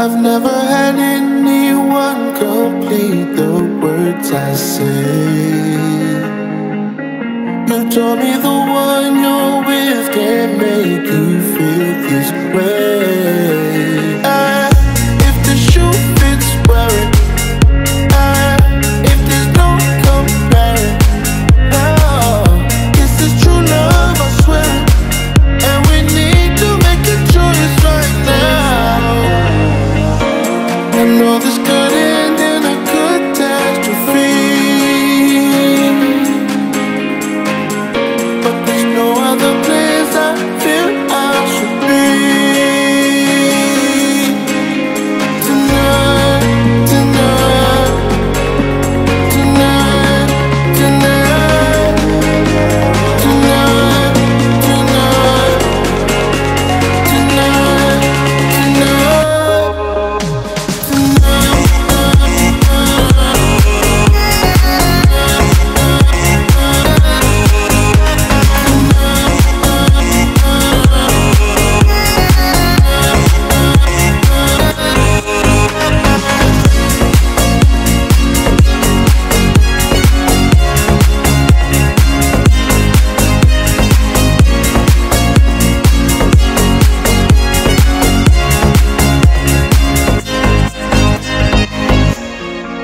I've never had anyone complete the words I say. You told me the one you're with can't make you feel this way. If the shoe fits, wear it. If there's no comparing, this is true love, I swear. And we need to make a choice right now. I know this could end in a catastrophe, but there's no other place I feel I should be.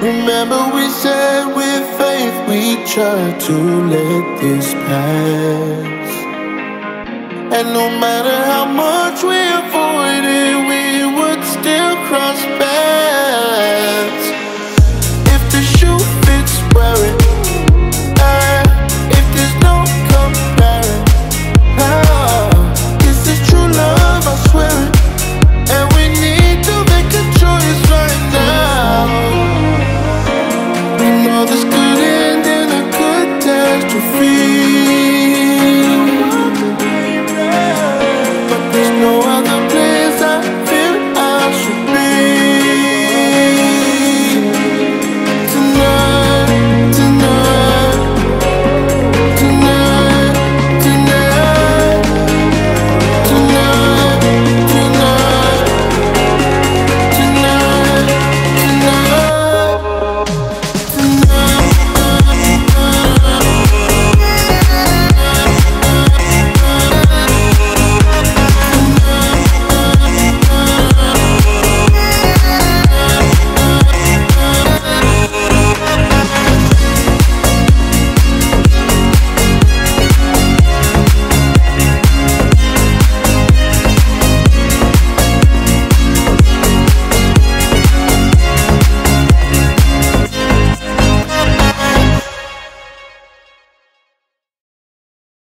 Remember we said with faith we tried to let this pass, and no matter how much we avoid,